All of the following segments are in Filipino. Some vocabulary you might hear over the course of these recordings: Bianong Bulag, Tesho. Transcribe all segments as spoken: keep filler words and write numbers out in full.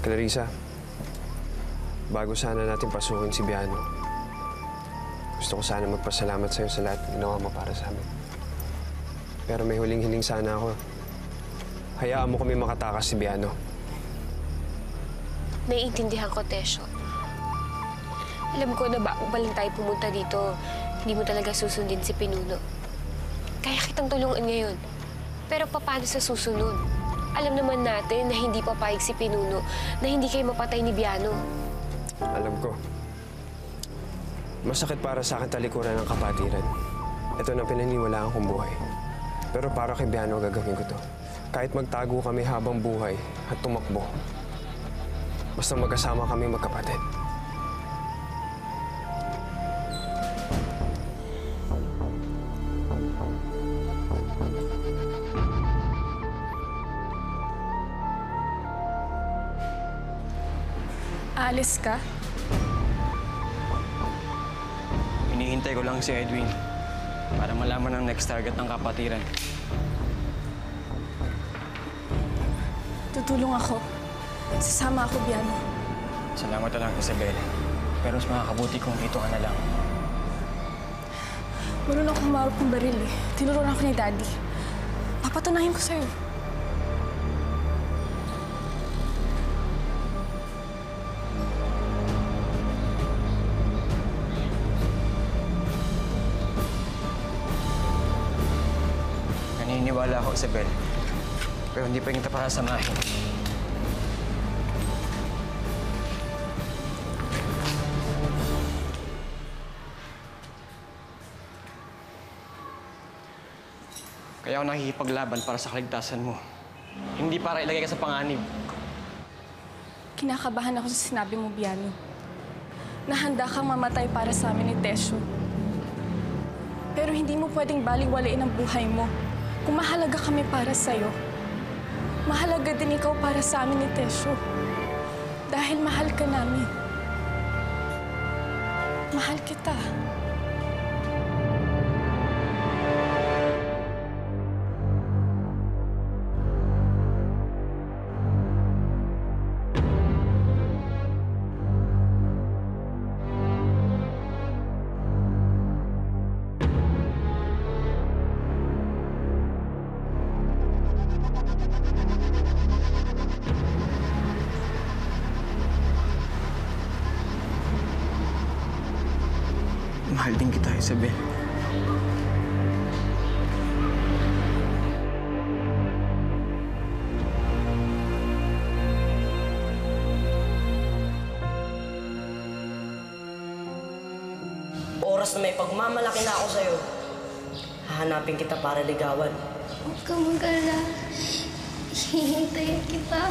Clarissa, bago sana natin pasukin si Bianong, gusto ko sana magpasalamat sa'yo sa lahat ng ginawa mo para sa amin. Pero may huling hiling sana ako. Hayaan mo kami makatakas si Bianong. Naiintindihan ko, Tesho. Alam ko na bago pa lang tayo pumunta dito, hindi mo talaga susundin si Pinuno. Kaya kitang tulungan ngayon. Pero paano sa susunod? Alam naman natin na hindi papayag si Pinuno, na hindi kayo mapatay ni Bianong. Alam ko. Masakit para sa akin talikuran ng kapatiran. Ito na pinaniniwalaan kong buhay. Pero para kay Bianong gagawin ko to. Kahit magtago kami habang buhay at tumakbo, basta magkasama kami magkapatid. Alis ka? Hinihintay ko lang si Edwin para malaman ang next target ng kapatiran. Tutulong ako. Sasama ako, Bianong. Salamat na lang, Isabel. Pero mas makakabuti kung dito ka na lang. Marunong ako humarap ng baril eh. Tinuruan ako ni Daddy. Papatunahin ko sa'yo. Wala ako, Isabel. Pero hindi pa kita pakasamahin. Kaya ako nakikipaglaban para sa kaligtasan mo. Hindi para ilagay ka sa panganib. Kinakabahan ako sa sinabi mo, Bianong. Nahanda kang mamatay para sa amin ni Tesho. Pero hindi mo pwedeng baliwalain ang buhay mo. Kung mahalaga kami para sa'yo, mahalaga din ikaw para sa amin ni Tesho. Dahil mahal ka namin. Mahal kita. Mahal din kita, Isabel. Oras na may pagmamalaki na ako sa'yo. Hahanapin kita para ligawan. Huwag kang mag-alala. Hihintayin kita.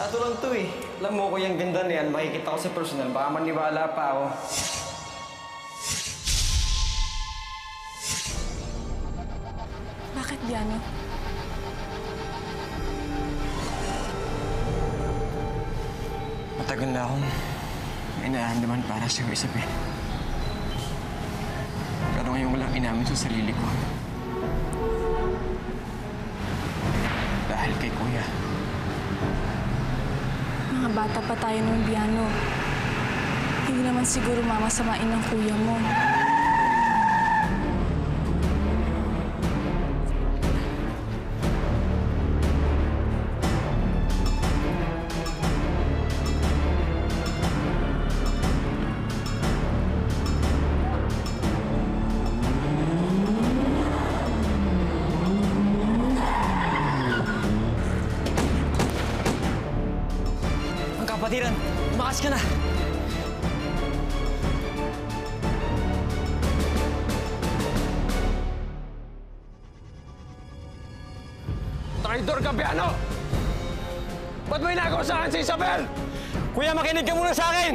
Lato lang to eh. Alam mo ko yung ganda na yan, makikita ko sa personal. Baka maniwala pa ako. Bakit, Bianong? Matagal na akong inaandaman para sa'yo, Isabel. Pero ngayon ko lang inamin sa sarili ko. Dahil kay Kuya. Mga bata pa tayo noong, Bianong. Hindi naman siguro mamasamain ang kuya mo. Kapatiran, umakas ka na! Traidor ka, Bianong! Ba't mo inagaw sa akin si Isabel? Kuya, makinig ka muna sa akin!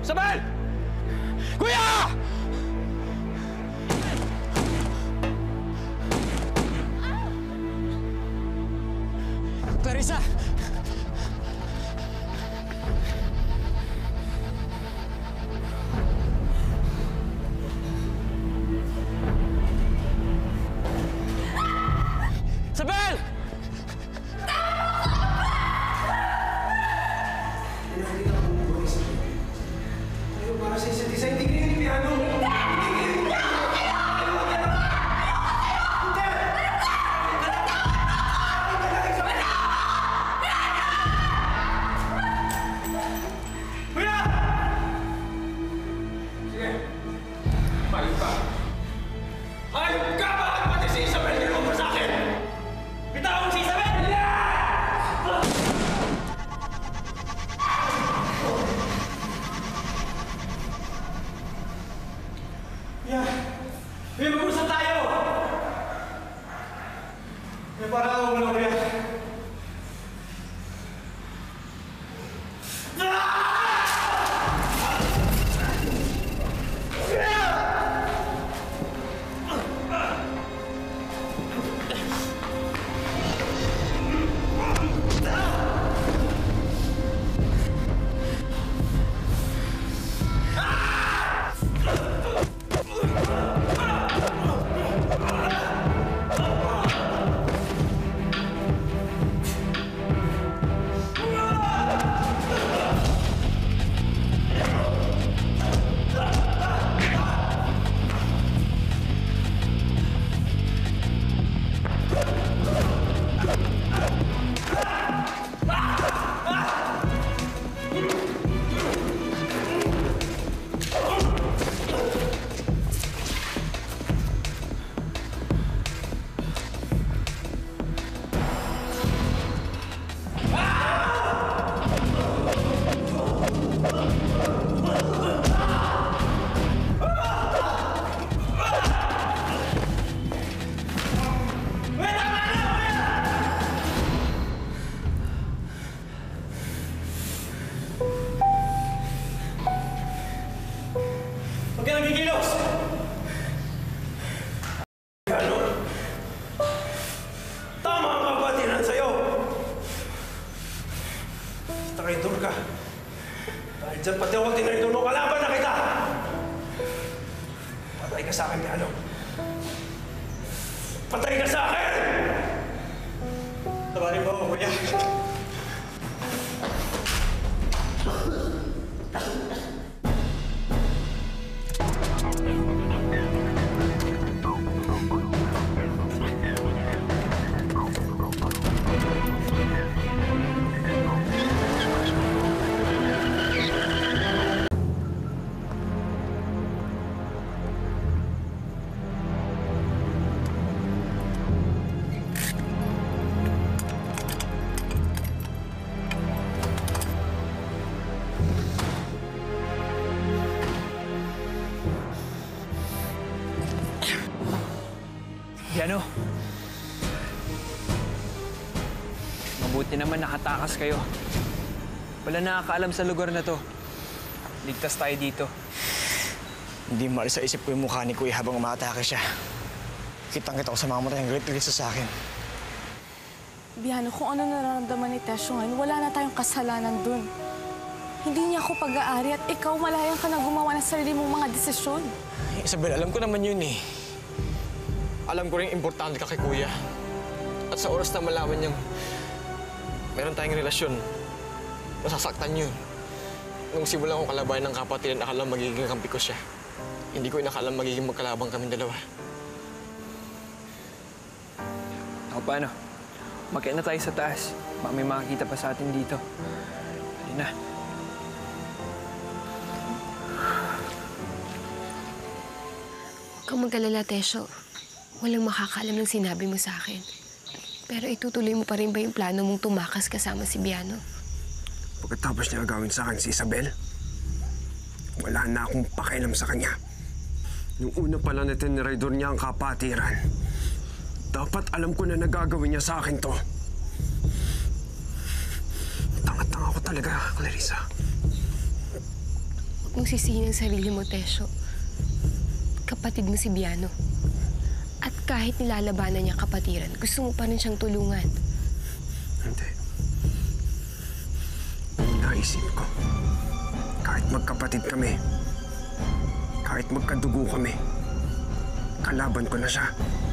Isabel! Kuya! Clarissa! Nagsisisisay, hindi kayo ni Bianong! Hindi! Hindi kayo! Ayoko kayo! Ayoko kayo! Hindi! Ayoko kayo! Ayoko! Wala! Sige! Hayop ka! Hayop ka! Bakit pati si Isabel nilong pa sa'kin? Bitawan si Isabel! Yeah. Hey, mag-usap tayo! May parang ako muna kaya. Diyan pati ako tinarido mo, kalaban na kita! Patay ka sa akin, Bianong. Patay ka sa akin! Tabarin mo ako, kuya. Biano, mabuti naman nakatakas kayo. Wala nakakaalam sa lugar na to. Ligtas tayo dito. Hindi maalis sa isip ko yung mukha ni Kuya habang umatake siya. Kitang-kita ko sa mga mata yung galit-galit sa akin. Biano, kung ano nararamdaman ni Tesyo ngayon, wala na tayong kasalanan dun. Hindi niya ako pag-aari at ikaw malayang ka na gumawa ng sarili mong mga desisyon. Isabel, alam ko naman yun eh. Alam ko rin importante ka kay Kuya. At sa oras na malaman niyang meron tayong relasyon, masasaktan yun. Nung simulan ko kalabayan ng kapatiran, akala magiging kampi ko siya. Hindi ko inakala magiging magkalabang kaming dalawa. Ako paano? Makita na tayo sa taas. Baka may makakita pa sa atin dito. Hali na. Huwag kang mag-alala, Tesyo. Walang makakaalam ng sinabi mo sa akin. Pero itutuloy mo pa rin ba yung plano mong tumakas kasama si Biano? Pagkatapos niya agawin sa akin si Isabel, wala na akong pakialam sa kanya. Nung una pala na tiniraydor niya ang kapatiran, dapat alam ko na nagagawin niya sa akin to. Tanga-tanga ko talaga, Clarissa. Huwag mong sisihin ang sarili mo, Tesyo. Kapatid mo si Biano. At kahit nilalabanan niya kapatiran, gusto mo pa rin siyang tulungan. Hindi. Naisip ko, kahit magkapatid kami, kahit magkadugo kami, kalaban ko na siya.